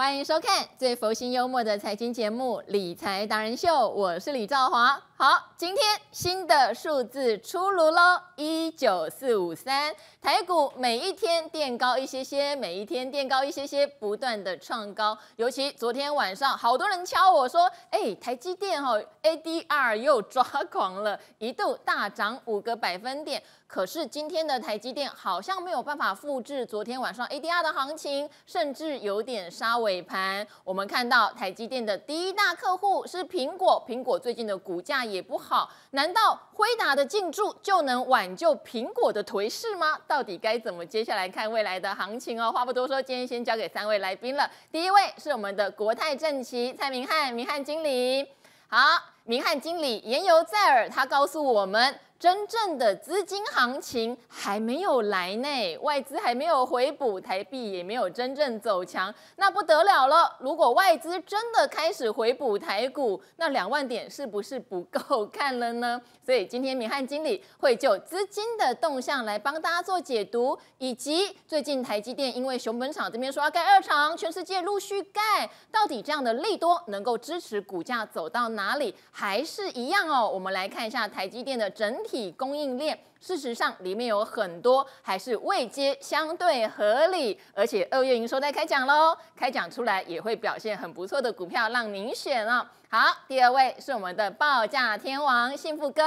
欢迎收看最佛心幽默的财经节目《理财达人秀》，我是李兆华。好，今天新的数字出炉喽，19453，台股每一天垫高一些些，每一天垫高一些些，不断的创高。尤其昨天晚上，好多人敲我说：“哎，台积电ADR 又抓狂了，一度大涨5个百分点。”可是今天的台积电好像没有办法复制昨天晚上 ADR 的行情，甚至有点杀尾盘。我们看到台积电的第一大客户是苹果，苹果最近的股价也不好。难道辉达的进驻就能挽救苹果的颓势吗？到底该怎么接下来看未来的行情哦？话不多说，今天先交给3位来宾了。第一位是我们的国泰证期蔡明翰，明翰经理。好，明翰经理言犹在耳，他告诉我们，真正的资金行情还没有来呢，外资还没有回补，台币也没有真正走强，那不得了了。如果外资真的开始回补台股，那2万点是不是不够看了呢？所以今天明翰经理会就资金的动向来帮大家做解读，以及最近台积电因为熊本厂这边说要盖2厂，全世界陆续盖，到底这样的利多能够支持股价走到哪里？还是一样哦，我们来看一下台积电的整体供应链，事实上里面有很多还是位阶相对合理，而且2月营收在开奖喽，开奖出来也会表现很不错的股票让您选哦。好，第2位是我们的报价天王幸福哥，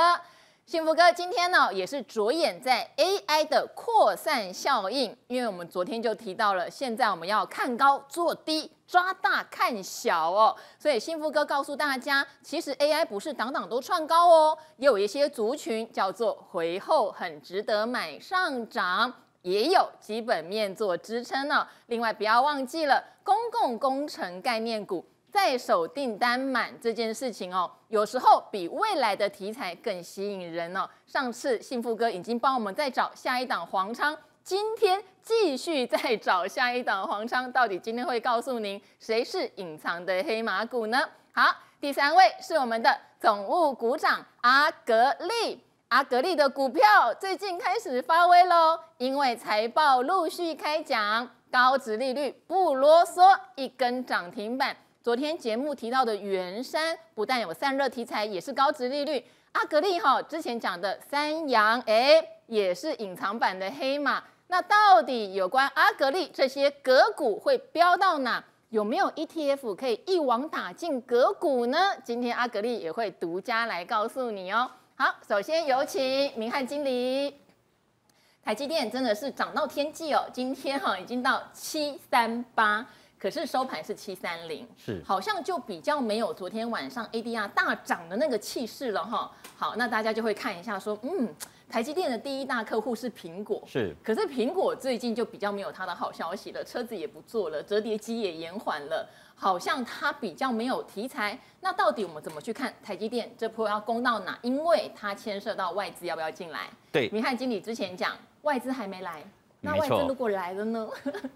幸福哥今天呢也是着眼在 AI 的扩散效应，因为我们昨天就提到了，现在我们要看高做低，抓大看小哦。所以幸福哥告诉大家，其实 AI 不是档档都创高哦，也有一些族群叫做回后很值得买上涨，也有基本面做支撑哦。另外不要忘记了公共工程概念股。在手订单满这件事情哦，有时候比未来的题材更吸引人哦。上次幸福哥已经帮我们再找下一档黄昌，今天继续再找下一档黄昌，到底今天会告诉您谁是隐藏的黑马股呢？好，第3位是我们的总务股长阿格力，阿格力的股票最近开始发威喽，因为财报陆续开奖，高殖利率不啰嗦，一根涨停板。昨天节目提到的元山不但有散热题材，也是高殖利率。阿格力之前讲的三洋，也是隐藏版的黑马。那到底有关阿格力这些个股会飙到哪？有没有 ETF 可以一网打尽个股呢？今天阿格力也会独家来告诉你哦。好，首先有请明翰经理。台积电真的是涨到天际哦，今天已经到738。可是收盘是730，是好像就比较没有昨天晚上 ADR 大涨的那个气势了哈。好，那大家就会看一下说，台积电的第一大客户是苹果，是。可是苹果最近就比较没有它的好消息了，车子也不做了，折叠机也延缓了，好像它比较没有题材。那到底我们怎么去看台积电这波要攻到哪？因为它牵涉到外资要不要进来。对，明翰经理之前讲外资还没来。那外资如果来了呢？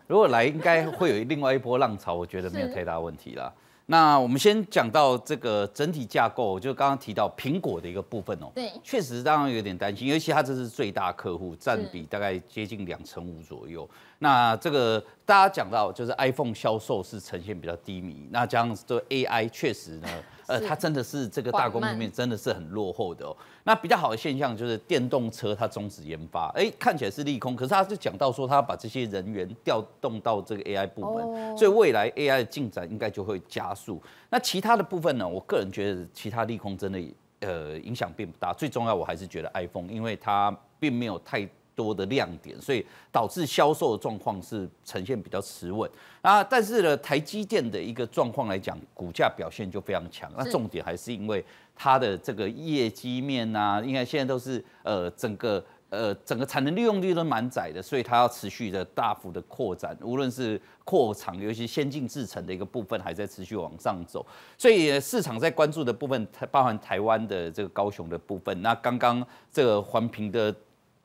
如果来，应该会有另外一波浪潮，我觉得没有太大问题啦。那我们先讲到这个整体架构，就刚刚提到苹果的一个部分哦。对，确实当然有点担心，尤其它这是最大客户，占比大概接近25%左右。那这个大家讲到，就是 iPhone 销售是呈现比较低迷，那加上这 AI 确实呢，它真的是这个大公司面真的是很落后的哦。那比较好的现象就是电动车它终止研发，看起来是利空，可是它就讲到说它把这些人员调动到这个 AI 部门，所以未来 AI 的进展应该就会加。那其他的部分呢？我个人觉得其他利空真的影响并不大。最重要，我还是觉得 iPhone， 因为它并没有太多的亮点，所以导致销售的状况是呈现比较迟稳啊。但是呢，台积电的一个状况来讲，股价表现就非常强。那重点还是因为它的这个业绩面啊，应该现在都是整个产能利用率都蛮窄的，所以它要持续的大幅的扩展，无论是扩厂，尤其先进制程的一个部分还在持续往上走，所以市场在关注的部分，包含台湾的这个高雄的部分。那刚刚这个环评的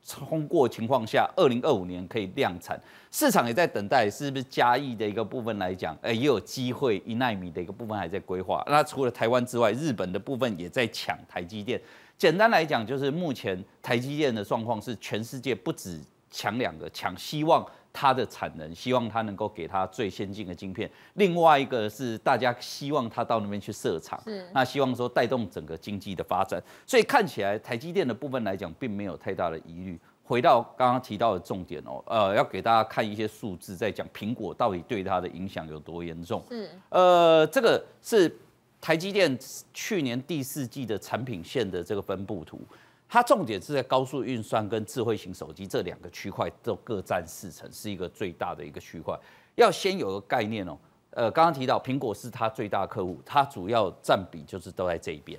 通过情况下，2025年可以量产，市场也在等待是不是嘉义的一个部分来讲，也有机会1奈米的一个部分还在规划。那除了台湾之外，日本的部分也在抢台积电。简单来讲，就是目前台积电的状况是全世界不止抢2个，抢希望它的产能，希望它能够给它最先进的晶片。另外一个是大家希望它到那边去设厂，那希望说带动整个经济的发展。所以看起来台积电的部分来讲，并没有太大的疑虑。回到刚刚提到的重点哦，要给大家看一些数字，在讲苹果到底对它的影响有多严重。这个是台积电去年第四季的产品线的这个分布图。它重点是在高速运算跟智慧型手机这两个区块都各占40%，是一个最大的一个区块。要先有个概念哦，刚刚提到苹果是它最大的客户，它主要占比就是都在这一边。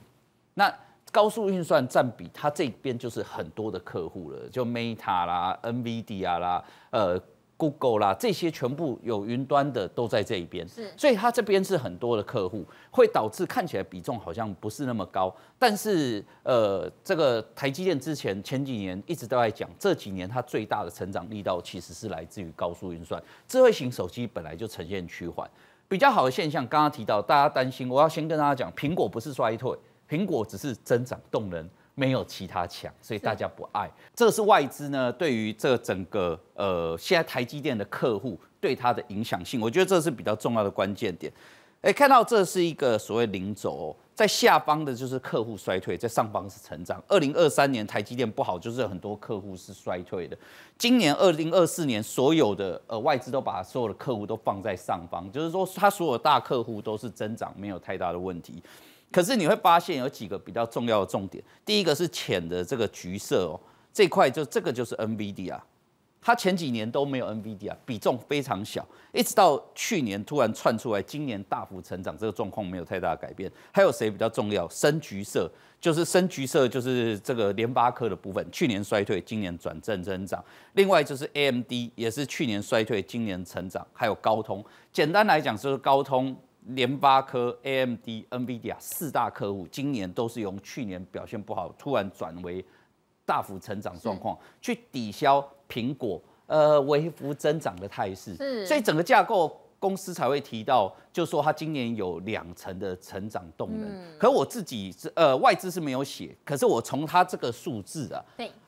那高速运算占比，它这边就是很多的客户了，就 Meta 啦、NVIDIA 啦、Google 啦，这些全部有云端的都在这一边，所以它这边是很多的客户，会导致看起来比重好像不是那么高。但是这个台积电之前前几年一直都在讲，这几年它最大的成长力道其实是来自于高速运算，智慧型手机本来就呈现趋缓，比较好的现象。刚刚提到大家担心，我要先跟大家讲，苹果不是衰退，苹果只是增长动能。没有其他强，所以大家不爱。这是外资呢对于这整个现在台积电的客户对它的影响性，我觉得这是比较重要的关键点。看到这是一个所谓零轴、哦，在下方的就是客户衰退，在上方是成长。2023年台积电不好，就是很多客户是衰退的。今年2024年，所有的外资都把所有的客户都放在上方，就是说它所有大客户都是增长，没有太大的问题。可是你会发现有几个比较重要的重点，第一个是浅的这个橘色哦，这块就这个就是 NVIDIA， 它前几年都没有 NVIDIA， 比重非常小，一直到去年突然窜出来，今年大幅成长，这个状况没有太大的改变。还有谁比较重要？深橘色，就是深橘色就是这个联发科的部分，去年衰退，今年转正增长。另外就是 AMD 也是去年衰退，今年成长，还有高通。简单来讲就是高通。联发科、AMD、NVIDIA 四大客户今年都是由去年表现不好，突然转为大幅成长状况，去抵消苹果微幅增长的态势。所以整个架构公司才会提到，就是说它今年有2成的成长动能。可我自己外资是没有写，可是我从它这个数字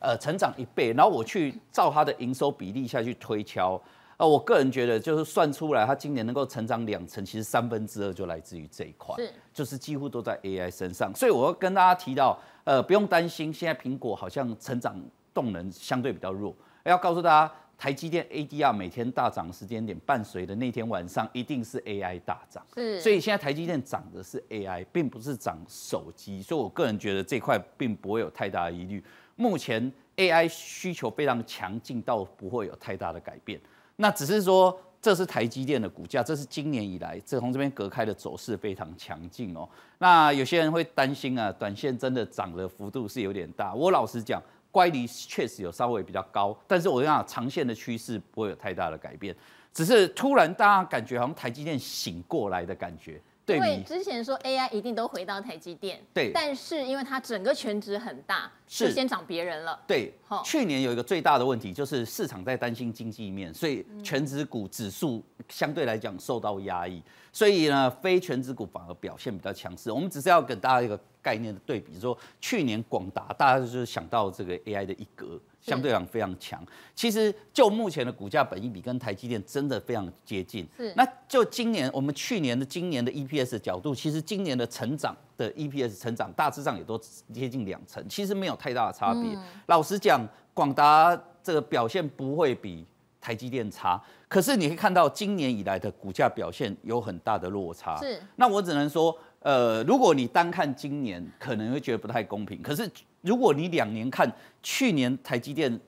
啊，成长1倍，然后我去照它的营收比例下去推敲。我个人觉得，就是算出来，它今年能够成长2成，其实2/3就来自于这一块，就是几乎都在 AI 身上。所以我要跟大家提到，不用担心，现在苹果好像成长动能相对比较弱。要告诉大家，台积电 ADR 每天大涨时间点，伴随的那天晚上一定是 AI 大涨。所以现在台积电涨的是 AI， 并不是涨手机。所以我个人觉得这块并不会有太大的疑虑。目前 AI 需求非常强劲，到不会有太大的改变。那只是说，这是台积电的股价，这是今年以来，从这边隔开的走势非常强劲哦。那有些人会担心啊，短线真的涨的幅度是有点大。我老实讲，乖离确实有稍微比较高，但是我讲长线的趋势不会有太大的改变，只是突然大家感觉好像台积电醒过来的感觉。对，因为之前说 AI 一定都回到台积电，对，但是因为它整个权值很大，就先涨别人了。对，去年有一个最大的问题就是市场在担心经济面，所以权值股指数相对来讲受到压抑，所以呢，非权值股反而表现比较强势。我们只是要给大家一个概念的对比，说去年广达大家就是想到这个 AI 的一格。相对上非常强，其实就目前的股价本益比跟台积电真的非常接近。那就今年我们去年的今年的 EPS 的角度，其实今年的成长的 EPS 成长大致上也都接近2成，其实没有太大的差别。老实讲，广达这个表现不会比台积电差，可是你可以看到今年以来的股价表现有很大的落差。那我只能说，如果你单看今年，可能会觉得不太公平，可是。如果你2年看，去年台积电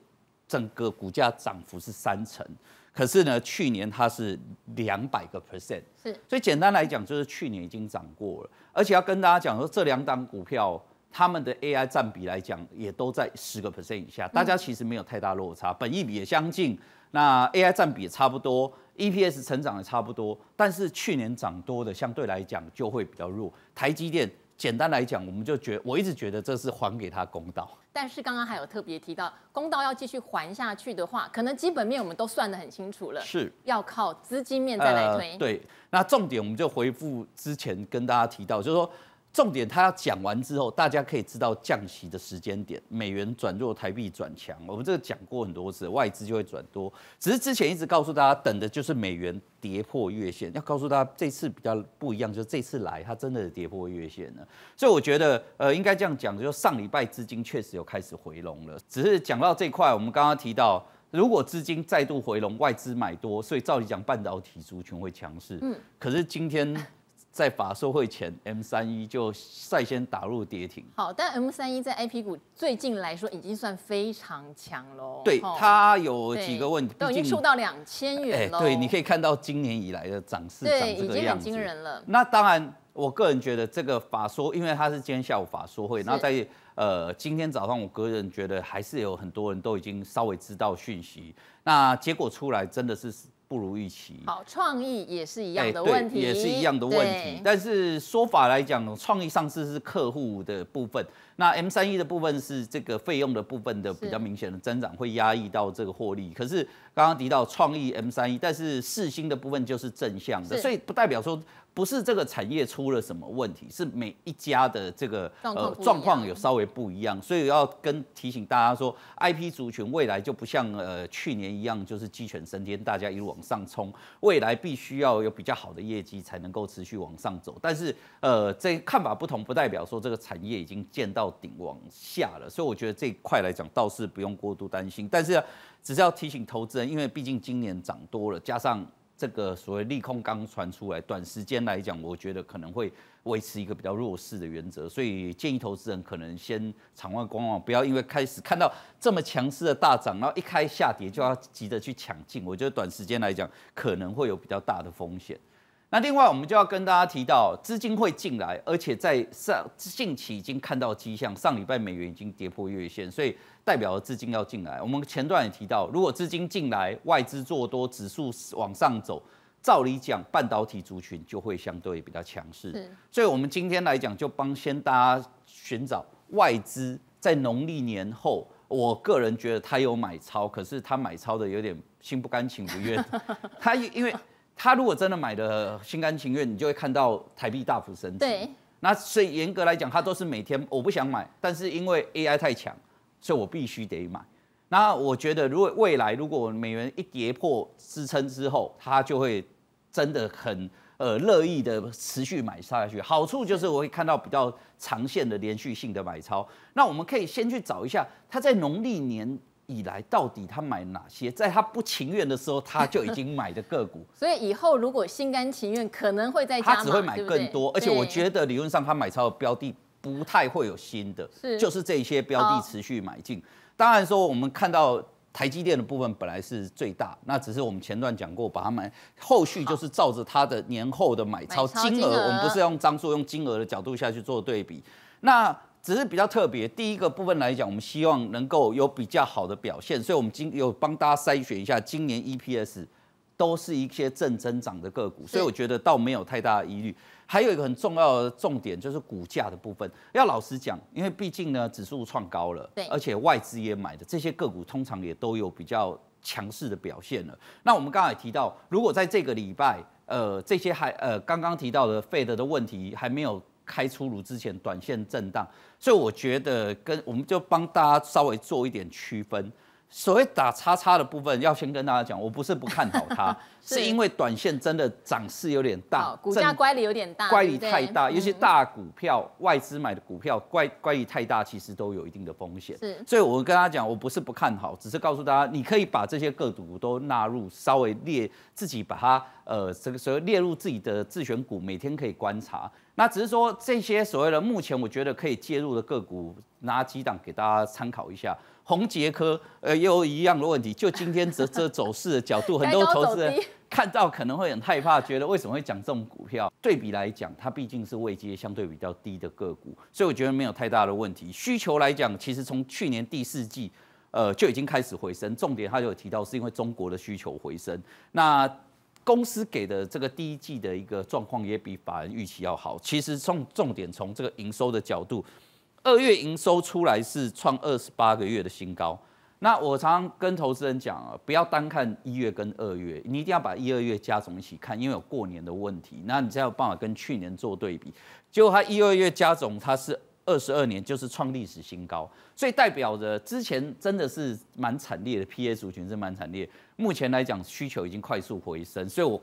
整个股价涨幅是3成，可是呢，去年它是200%，所以简单来讲就是去年已经涨过了，而且要跟大家讲说，这2档股票他们的 AI 占比来讲也都在10% 以下，大家其实没有太大落差，本益比也相近，那 AI 占比也差不多。EPS 成长也差不多，但是去年涨多的相对来讲就会比较弱。台积电简单来讲，我们就我一直觉得这是还给他公道。但是刚刚还有特别提到，公道要继续还下去的话，可能基本面我们都算得很清楚了，是要靠资金面再来推。对，那重点我们就回复之前跟大家提到，就是说重点他讲完之后，大家可以知道降息的时间点，美元转弱，台币转强。我们这个讲过很多次，外资就会转多。只是之前一直告诉大家，等的就是美元跌破月线。要告诉大家，这次比较不一样，就是这次来它真的跌破月线了。所以我觉得，应该这样讲，就上礼拜资金确实有开始回笼了。只是讲到这块，我们刚刚提到。如果资金再度回笼，外资买多，所以照理讲半导体族群会强势。可是今天在法说会前 ，M31 就率先打入跌停。好，但 M31 在 IP 股最近来说已经算非常强喽。对，它有几个问题，都已经触到2000元了。对，你可以看到今年以来的涨势，对，已经很惊人了。那当然，我个人觉得这个法说，因为它是今天下午法说会，然后在。今天早上我个人觉得还是有很多人都已经稍微知道讯息，那结果出来真的是不如预期。好，创意也是一样的问题，也是一样的问题。但是说法来讲，创意上市是客户的部分，那 M31 的部分是这个费用的部分的比较明显的增长，会压抑到这个获利。可是刚刚提到创意 M31， 但是世芯的部分就是正向的，所以不代表说。不是这个产业出了什么问题，是每一家的这个状况有稍微不一样，所以要提醒大家说 ，IP 族群未来就不像去年一样就是鸡犬升天，大家一路往上冲，未来必须要有比较好的业绩才能够持续往上走。但是这看法不同，不代表说这个产业已经见到顶往下了，所以我觉得这一块来讲倒是不用过度担心，但是只是要提醒投资人，因为毕竟今年涨多了，加上。这个所谓利空刚传出来，短时间来讲，我觉得可能会维持一个比较弱势的原则，所以建议投资人可能先场外观望，不要因为开始看到这么强势的大涨，然后一开下跌就要急着去抢进。我觉得短时间来讲，可能会有比较大的风险。那另外，我们就要跟大家提到，资金会进来，而且在近期已经看到迹象。上礼拜美元已经跌破月线，所以代表资金要进来。我们前段也提到，如果资金进来，外资做多，指数往上走，照理讲，半导体族群就会相对比较强势。所以，我们今天来讲，就先大家寻找外资在农历年后。我个人觉得他有买超，可是他买超的有点心不甘情不愿。他因为。他如果真的买的心甘情愿，你就会看到台币大幅升值。对，那所以严格来讲，他都是每天我不想买，但是因为 AI 太强，所以我必须得买。那我觉得，如果未来如果美元一跌破支撑之后，他就会真的很乐意的持续买下去。好处就是我会看到比较长线的连续性的买超。那我们可以先去找一下他在农历年。以来到底他买哪些？在他不情愿的时候，他就已经买的个股。所以以后如果心甘情愿，可能会再加码，他只会买更多。而且我觉得理论上他买超的标的不太会有新的，就是这些标的持续买进。当然说我们看到。台积电的部分本来是最大，那只是我们前段讲过，把它买，后续就是照着它的年后的买超金额，我们不是用张数，用金额的角度下去做对比。那只是比较特别，第一个部分来讲，我们希望能够有比较好的表现，所以我们有帮大家筛选一下，今年 EPS 都是一些正增长的个股，所以我觉得倒没有太大的疑虑。还有一个很重要的重点就是股价的部分，要老实讲，因为毕竟呢指数创高了，而且外资也买的这些个股通常也都有比较强势的表现了。那我们刚才提到，如果在这个礼拜，这些刚刚提到的 Fed 的问题还没有开出炉之前，短线震荡，所以我觉得我们就帮大家稍微做一点区分。所谓打叉叉的部分，要先跟大家讲，我不是不看好它，是因为短线真的涨势有点大，股价乖离有点大，乖离太大，尤其大股票、外资买的股票乖离太大，其实都有一定的风险。所以我跟大家讲，我不是不看好，只是告诉大家，你可以把这些个股都纳入，稍微自己把它这个所谓列入自己的自选股，每天可以观察。那只是说这些所谓的目前我觉得可以介入的个股，拿几档给大家参考一下。宏捷科也有一样的问题，就今天这走势的角度，很多投资人看到可能会很害怕，觉得为什么会讲这种股票？对比来讲，它毕竟是位阶相对比较低的个股，所以我觉得没有太大的问题。需求来讲，其实从去年第四季就已经开始回升，重点他就有提到是因为中国的需求回升。那公司给的这个第一季的一个状况也比法人预期要好。其实重点从这个营收的角度，2月营收出来是创28个月的新高，那我常常跟投资人讲啊，不要单看1月跟2月，你一定要把1、2月加总一起看，因为有过年的问题，那你才有办法跟去年做对比。结果它1、2月加总，它是22年就是创历史新高，所以代表着之前真的是蛮惨烈的 ，PA 族群是蛮惨烈。目前来讲，需求已经快速回升，所以我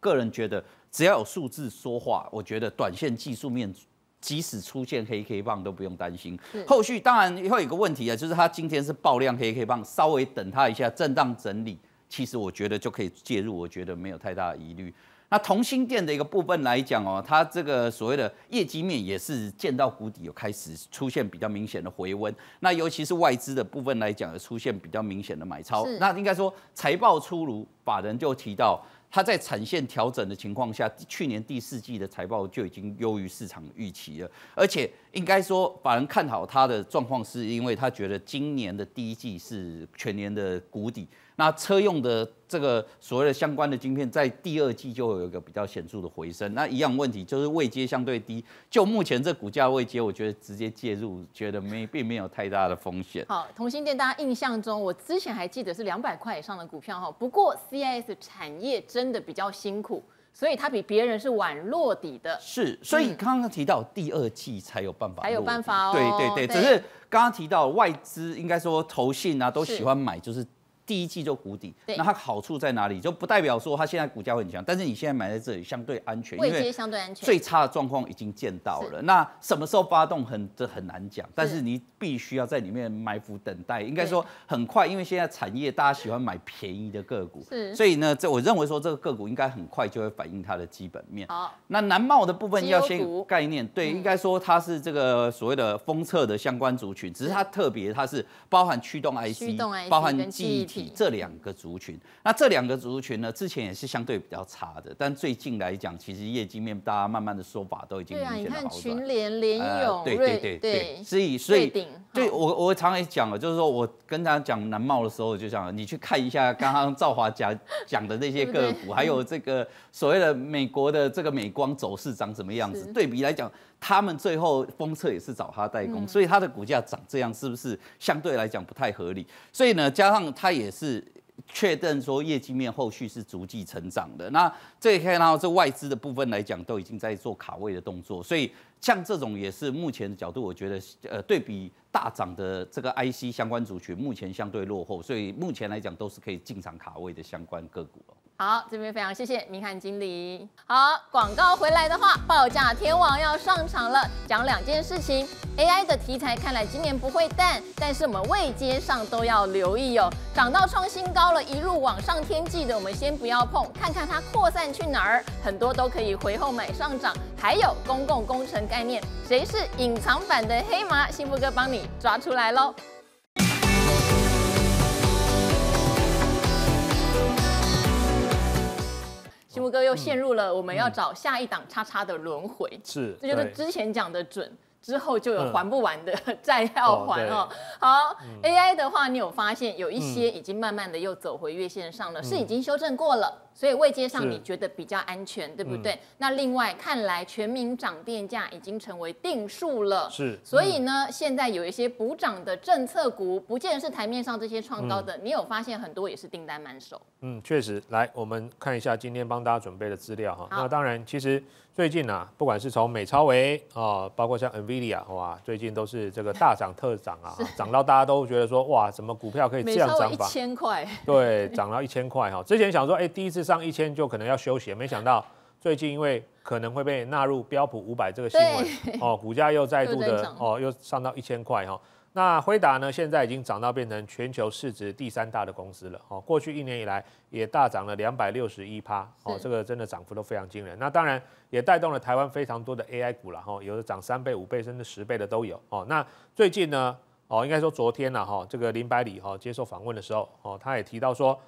个人觉得，只要有数字说话，我觉得短线技术面。即使出现黑 K 棒都不用担心，后续当然会有一个问题啊，就是它今天是爆量黑 K 棒，稍微等它一下震荡整理，其实我觉得就可以介入，我觉得没有太大的疑虑。那同心店的一个部分来讲哦，它这个所谓的业绩面也是见到谷底，有开始出现比较明显的回温。那尤其是外资的部分来讲，有出现比较明显的买超。那应该说财报出炉，法人就提到。它在产线调整的情况下，去年第4季的财报就已经优于市场预期了，而且应该说，法人看好它的状况，是因为他觉得今年的第1季是全年的谷底，那车用的这个所谓的相关的晶片，在第2季就有一个比较显著的回升。那一样问题就是位阶相对低，就目前这股价位阶，我觉得直接介入，觉得并没有太大的风险。好，同心店大家印象中，我之前还记得是200块以上的股票哈，不过 CIS 产业真的比较辛苦，所以它比别人是晚落底的。是，所以刚刚提到第2季才有办法，才有办法哦。对，只是刚刚提到外资，应该说投信啊都喜欢买，就是第1季就谷底。那它好处在哪里？就不代表说它现在股价很强，但是你现在买在这里相对安全，位阶相对安全。最差的状况已经见到了，那什么时候发动很难讲，但是你必须要在里面埋伏等待。应该说很快，因为现在产业大家喜欢买便宜的个股，所以呢，我认为说这个个股应该很快就会反映它的基本面。那南茂的部分要先有概念，对，应该说它是这个所谓的封测的相关族群，只是它特别它是包含驱动 IC， 包含记忆体。这2个族群，那这2个族群呢，之前也是相对比较差的，但最近来讲，其实业绩面大家慢慢的说法都已经明显的好转。对啊，你看群联、联咏、对，所以对我常也讲了，就是说我跟他讲南茂的时候，我就讲你去看一下刚刚兆华讲的那些个股，还有这个所谓的美国的这个美光走势长什么样子，对比来讲。他们最后封测也是找他代工，所以他的股价涨这样，是不是相对来讲不太合理？所以呢，加上他也是确认说业绩面后续是逐季成长的。那这可以看到，这外资的部分来讲，都已经在做卡位的动作，所以。像这种也是目前的角度，我觉得对比大涨的这个 IC 相关族群，目前相对落后，所以目前来讲都是可以进场卡位的相关个股。好，这边非常谢谢明翰经理。好，广告回来的话，报价天王要上场了，讲2件事情。AI 的题材看来今年不会淡，但是我们位阶上都要留意哦。涨到创新高了，一路往上天际的，我们先不要碰，看看它扩散去哪儿，很多都可以回后买上涨。还有公共工程。概念，谁是隐藏版的黑马？幸福哥帮你抓出来喽！幸福哥又陷入了我们要找下一档叉的轮回，是，这就是之前讲的准，之后就有还不完的债要还哦。好 ，AI 的话，你有发现有一些已经慢慢的又走回月线上了，是已经修正过了。所以位阶上你觉得比较安全，对不对？那另外看来全民涨电价已经成为定数了，是。所以呢，现在有一些补涨的政策股，不见得是台面上这些创高的，你有发现很多也是订单满手。确实。来，我们看一下今天帮大家准备的资料哈。那当然，其实最近啊，不管是从美超微啊，包括像 NVIDIA 哇，最近都是这个大涨特涨啊，涨到大家都觉得说哇，怎么股票可以这样涨法？1000块。对，涨到1000块哈。之前想说，第一次。上1000就可能要休息，没想到最近因为可能会被纳入标普500这个新闻哦，股价又再度的哦，又上到1000块哈。那辉达呢，现在已经涨到变成全球市值第3大的公司了哦。过去1年以来也大涨了261%哦，这个真的涨幅都非常惊人。那当然也带动了台湾非常多的 AI 股了哈，有的涨3倍、5倍甚至10倍的都有哦。那最近呢哦，应该说昨天呐哈，这个林百里哈接受访问的时候哦，他也提到说。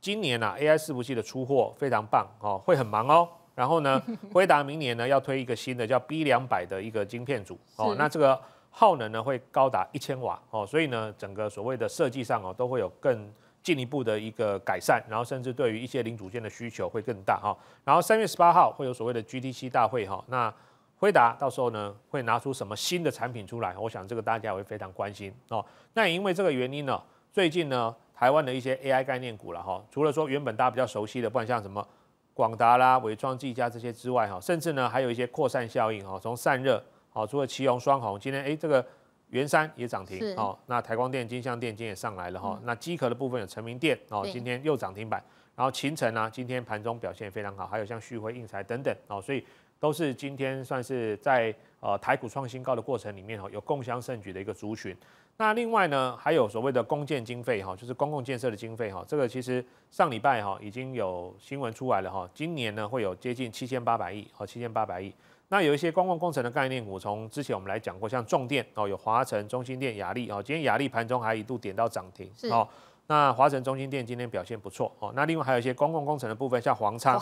今年啊 ，AI 伺服器的出货非常棒哦，会很忙哦。然后呢，辉达明年呢要推一个新的叫 B200的一个晶片组哦，那这个耗能呢会高达1000瓦哦，所以呢，整个所谓的设计上哦都会有更进一步的一个改善，然后甚至对于一些零组件的需求会更大哈。然后3月18号会有所谓的 GTC 大会哈，那辉达到时候呢会拿出什么新的产品出来，我想这个大家也会非常关心哦。那也因为这个原因呢。最近呢，台湾的一些 AI 概念股了哈，除了说原本大家比较熟悉的，不然像什么广达啦、伟创、技嘉这些之外哈，甚至呢还有一些扩散效应哈，从散热好，除了奇宏、双红，今天这个元山也涨停哦，那台光电、金像电今天也上来了哈，那机壳的部分有成明电哦，今天又涨停板，然后勤诚啊，今天盘中表现非常好，还有像旭辉、应材等等哦，所以都是今天算是在台股创新高的过程里面哈，有共襄盛举的一个族群。那另外呢，还有所谓的公建经费哈，就是公共建设的经费哈，这个其实上礼拜哈已经有新闻出来了哈，今年呢会有接近7800亿和7800亿。那有一些公共工程的概念股，从之前我们来讲过，像重电哦，有华城、中兴电、亚力哦，今天亚力盘中还一度点到涨停哦。那华城、中兴电今天表现不错哦。那另外还有一些公共工程的部分，像黄昌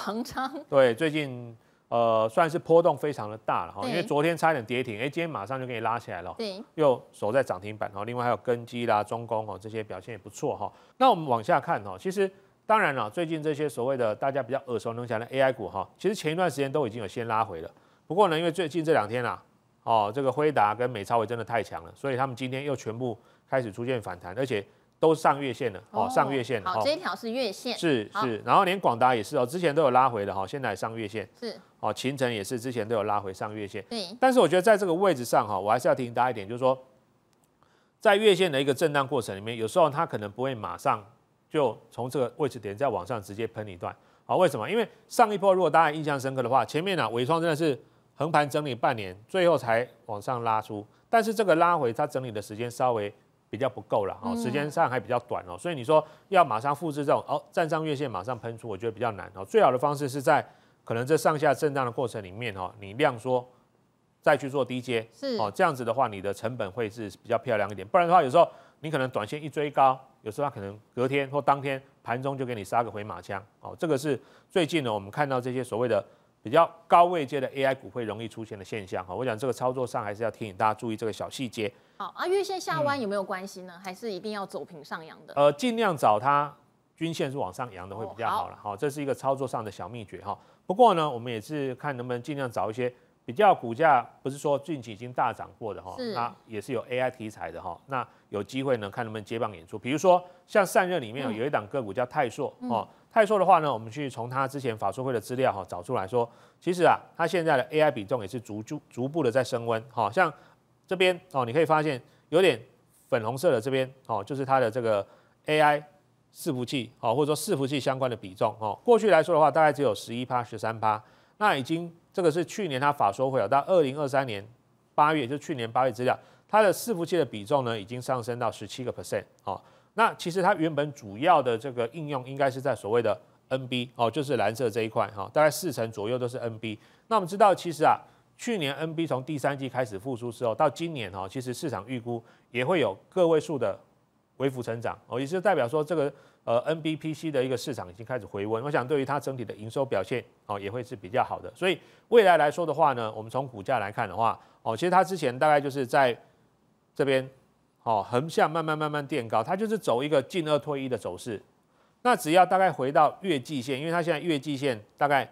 对最近算是波动非常的大了哈，因为昨天差点跌停，今天马上就给你拉起来了，对，又守在涨停板哦。另外还有根基啦、中工哦这些表现也不错哈。那我们往下看哦，其实。当然了，最近这些所谓的大家比较耳熟能详的 AI 股哈，其实前一段时间都已经有先拉回了。不过呢，因为最近这2天啊，哦，这个辉达跟美超微真的太强了，所以他们今天又全部开始出现反弹，而且都上月线了哦，上月线了。好，这一条是月线。是，然后连广达也是哦，之前都有拉回的哈，现在上月线。是。哦，勤诚也是之前都有拉回上月线。对。但是我觉得在这个位置上哈，我还是要提醒大家一点，就是说，在月线的一个震荡过程里面，有时候它可能不会马上。就从这个位置点再往上直接喷一段，好，为什么？因为上一波如果大家印象深刻的话，前面啊伟创真的是横盘整理半年，最后才往上拉出，但是这个拉回它整理的时间稍微比较不够了，时间上还比较短哦，所以你说要马上复制这种哦站上月线马上喷出，我觉得比较难哦。最好的方式是在可能这上下震荡的过程里面哦，你量缩再去做低阶，是哦，这样子的话你的成本会是比较漂亮一点，不然的话有时候你可能短线一追高。有时候它可能隔天或当天盘中就给你杀个回马枪哦，这个是最近呢我们看到这些所谓的比较高位阶的 AI 股会容易出现的现象哈。我想这个操作上还是要提醒大家注意这个小细节。好啊，月线下弯有没有关系呢？还是一定要走平上扬的？尽量找它均线是往上扬的会比较好了哈。这是一个操作上的小秘诀哈。不过呢，我们也是看能不能尽量找一些比较股价不是说近期已经大涨过的哈，那也是有 AI 题材的哈。那有机会呢，看能不能接棒演出。比如说，像散热里面有一档个股叫泰硕哦，泰硕的话呢，我们去从它之前法说会的资料哈找出来说，其实啊，它现在的 AI 比重也是逐步的在升温。好，像这边哦，你可以发现有点粉红色的这边哦，就是它的这个 AI 伺服器哦，或者说伺服器相关的比重哦，过去来说的话，大概只有11%、13%，那已经这个是去年它法说会到2023年8月，就去年8月资料。它的伺服器的比重呢，已经上升到17%哦。那其实它原本主要的这个应用应该是在所谓的 NB 哦，就是蓝色这一块哈、哦，大概40%左右都是 NB。那我们知道，其实啊，去年 NB 从第3季开始复苏之后，到今年哈、哦，其实市场预估也会有个位数的微幅成长哦，也就代表说这个NBPC 的一个市场已经开始回温。我想对于它整体的营收表现哦，也会是比较好的。所以未来来说的话呢，我们从股价来看的话哦，其实它之前大概就是在这边，哦，横向慢慢垫高，它就是走一个进二退一的走势。那只要大概回到月季线，因为它现在月季线大概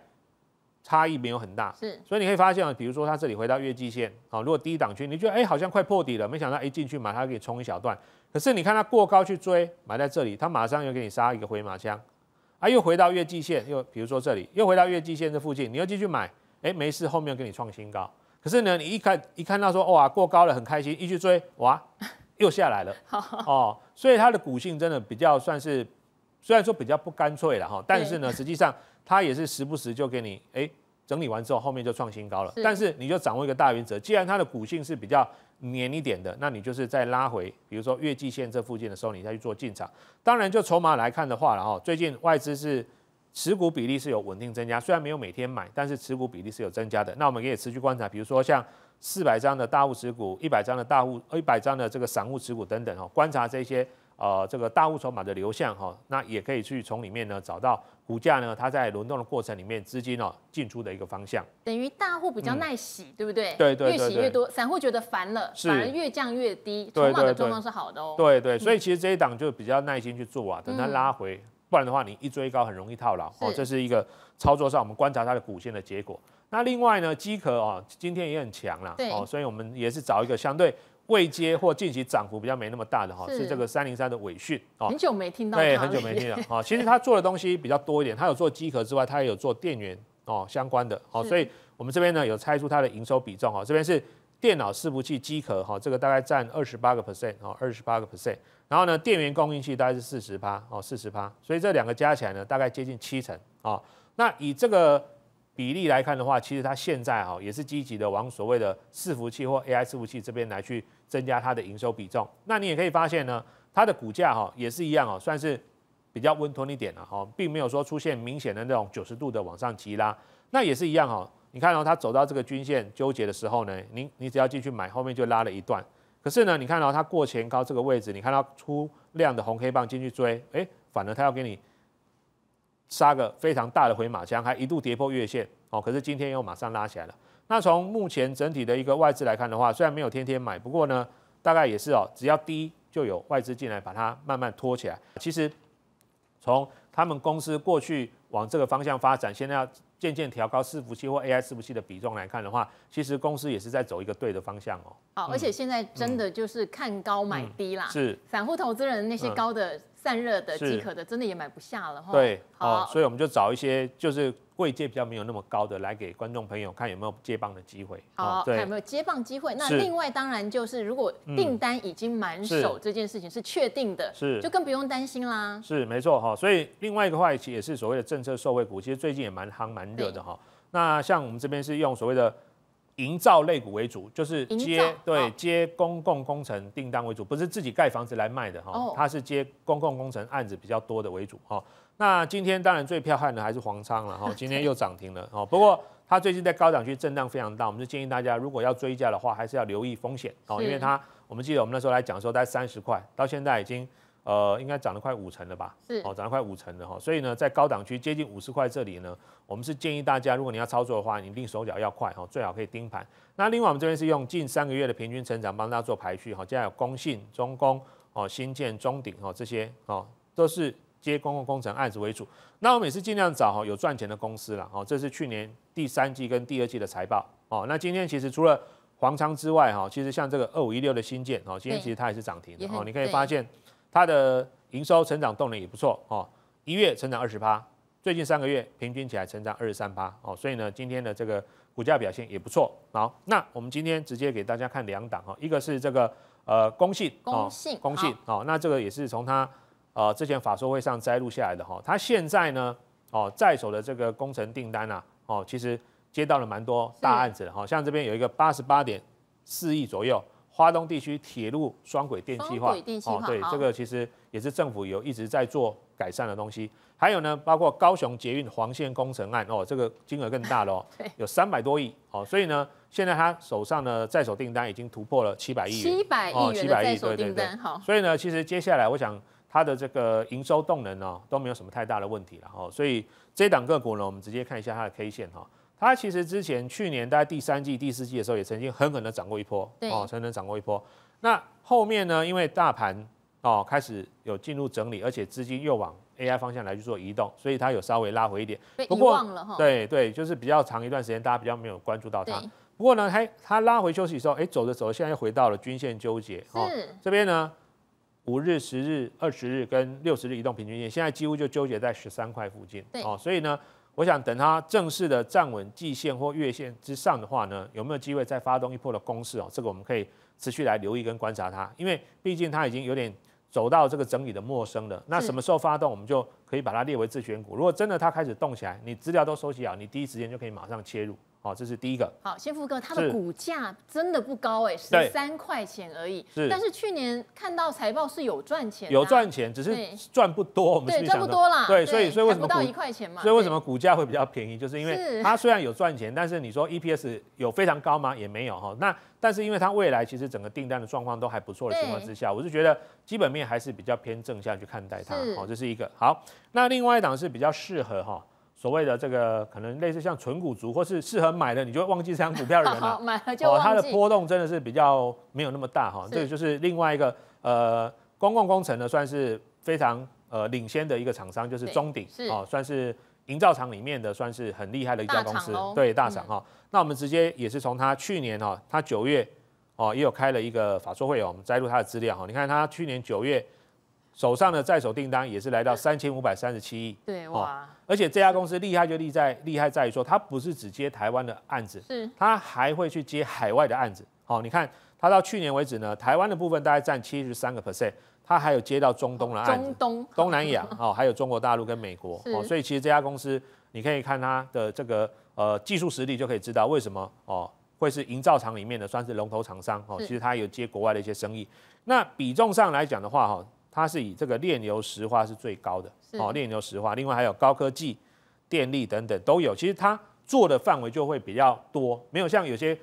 差异没有很大，是，所以你可以发现，比如说它这里回到月季线，哦，如果低档区，你觉得好像快破底了，没想到进去买，它可以冲一小段。可是你看它过高去追，买在这里，它马上又给你杀一个回马枪，啊，又回到月季线，又比如说这里，又回到月季线这附近，你又继续买，没事，后面又给你创新高。可是呢，你一看到说哇过高了很开心，一去追哇又下来了哦，所以它的股性真的比较算是，虽然说比较不干脆了哈，但是呢，实际上它也是时不时就给你整理完之后后面就创新高了。但是你就掌握一个大原则，既然它的股性是比较黏一点的，那你就是在拉回，比如说月季线这附近的时候，你再去做进场。当然就筹码来看的话了哈，最近外资是。持股比例是有稳定增加，虽然没有每天买，但是持股比例是有增加的。那我们也持续观察，比如说像400张的大户持股、100张的大户、100张的这个散户持股等等哈，观察这些这个大户筹码的流向哈，那也可以去从里面呢找到股价呢它在轮动的过程里面资金哦进出的一个方向。等于大户比较耐洗，对不对？对，越洗越多，散户觉得烦了，反而越降越低，筹码的状况是好的哦。对，所以其实这一档就比较耐心去做啊，等它拉回。不然的话，你一追高很容易套牢哦，这是一个操作上我们观察它的股线的结果。那另外呢，机壳哦，今天也很强啦哦，所以我们也是找一个相对位阶或近期涨幅比较没那么大的哈，是这个303的伟讯啊，很久没听到，对，很久没听了啊。其实他做的东西比较多一点，他有做机壳之外，他也有做电源哦相关的哦，所以我们这边呢有拆出它的营收比重哦，这边是电脑伺服器机壳哈，这个大概占28%哦，28%。然后呢，电源供应器大概是40%哦，40%。所以这两个加起来呢，大概接近70%啊。那以这个比例来看的话，其实它现在哈也是积极的往所谓的伺服器或 AI 伺服器这边来去增加它的营收比重。那你也可以发现呢，它的股价哈也是一样哦，算是比较温吞一点了哈，并没有说出现明显的那种90度的往上急拉。那也是一样哦，你看哦，它走到这个均线纠结的时候呢，你只要进去买，后面就拉了一段。可是呢，你看到它过前高这个位置，你看到出量的红 K 棒进去追，哎，反而它要给你杀个非常大的回马枪，还一度跌破月线哦。可是今天又马上拉起来了。那从目前整体的一个外资来看的话，虽然没有天天买，不过呢，大概也是哦，只要低就有外资进来把它慢慢拖起来。其实从他们公司过去往这个方向发展，现在要渐渐调高伺服器或 AI 伺服器的比重来看的话，其实公司也是在走一个对的方向哦。好，而且现在真的就是看高买低啦，是散户投资人那些高的散热的机壳的，真的也买不下了哈。对，好，所以我们就找一些就是贵界比较没有那么高的来给观众朋友看有没有接棒的机会。好，看有没有接棒机会。那另外当然就是如果订单已经满手这件事情是确定的，是就更不用担心啦。是没错哈，所以另外一个话题也是所谓的政策受惠股，其实最近也蛮夯蛮热的哈。那像我们这边是用所谓的营造类股为主，就是接公共工程订单为主，不是自己盖房子来卖的哈，它是接公共工程案子比较多的为主哈。那今天当然最彪悍的还是黄昌了哈，今天又涨停了哦。不过它最近在高档区震荡非常大，我们就建议大家如果要追加的话，还是要留意风险哦，因为它我们记得我们那时候来讲说大概30块，到现在已经应该涨了快50%了吧？是哦，涨了快50%了哈。所以呢，在高档区接近50块这里呢，我们是建议大家，如果你要操作的话，你一定手脚要快哈，最好可以盯盘。那另外我们这边是用近3个月的平均成长帮大家做排序哈，现在有工信、中工哦、新建、中鼎哦这些哦，都是接公共工程案子为主。那我们也是尽量找有赚钱的公司啦哦，这是去年第3季跟第2季的财报哦。那今天其实除了黄昌之外哈，其实像这个2516的新建哦，今天其实它也是涨停的哦，你可以发现它的营收成长动能也不错哦，1月成长20%，最近3个月平均起来成长23%哦，所以呢，今天的这个股价表现也不错。好，那我们今天直接给大家看2档哦，一个是这个工信哦，那这个也是从它之前法说会上摘录下来的哈，它现在呢哦在手的这个工程订单啊哦，其实接到了蛮多大案子的哈，像这边有一个88.4亿左右。花东地区铁路双轨电气化，哦，对，这个其实也是政府有一直在做改善的东西。还有呢，包括高雄捷运黄线工程案，哦，这个金额更大了哦，有300多亿哦，所以呢，现在他手上的在手订单已经突破了700亿元，700亿元的在手订单，好，所以呢，其实接下来我想它的这个营收动能哦都没有什么太大的问题了哦，所以这档个股呢，我们直接看一下它的 K 线哈。它其实之前去年大概第3季、第4季的时候，也曾经狠狠的涨过一波，哦，狠狠涨过一波。那后面呢，因为大盘哦开始有进入整理，而且资金又往 AI 方向来去做移动，所以它有稍微拉回一点。不过对，就是比较长一段时间大家比较没有关注到它。不过呢，它拉回休息的时候，哎，走着走着，现在又回到了均线纠结。哦，这边呢，5日、10日、20日跟60日移动平均线，现在几乎就纠结在13块附近。哦，所以呢。我想等它正式的站稳季线或月线之上的话呢，有没有机会再发动一波的攻势哦？这个我们可以持续来留意跟观察它，因为毕竟它已经有点走到这个整理的末梢了。那什么时候发动，我们就可以把它列为自选股。如果真的它开始动起来，你资料都收集好，你第一时间就可以马上切入。好，这是第一个。好，先富哥，它的股价真的不高哎，13块钱而已。但是去年看到财报是有赚钱，有赚钱，只是赚不多。我们对赚不多啦。对，所以为什么不到1块钱嘛？所以为什么股价会比较便宜？就是因为它虽然有赚钱，但是你说 EPS 有非常高吗？也没有哈。那但是因为它未来其实整个订单的状况都还不错的情况之下，我是觉得基本面还是比较偏正向去看待它。好，这是一个。好，那另外一档是比较适合哈。所谓的这个可能类似像纯股族，或是适合买的，你就会忘记这张股票人了。买了就忘记。它的波动真的是比较没有那么大哈。这个就是另外一个公共工程呢，算是非常领先的一个厂商，就是中鼎哦，算是营造厂里面的算是很厉害的一家公司，对大厂哈。那我们直接也是从它去年哈，它9月哦，也有开了一个法说会哦，我们摘录他的资料哈。你看他去年9月手上的在手订单也是来到3537亿，对哇！而且这家公司厉害就厉害在于说，它不是只接台湾的案子，是它还会去接海外的案子。好，你看它到去年为止呢，台湾的部分大概占73%，它还有接到中东的案子，中东、东南亚哦，还有中国大陆跟美国哦，所以其实这家公司你可以看它的这个技术实力就可以知道为什么哦。会是营造厂里面的算是龙头厂商哦，其实它有接国外的一些生意。那比重上来讲的话哈，它是以这个炼油石化是最高的哦，炼油石化，另外还有高科技、电力等等都有。其实它做的范围就会比较多，没有像有些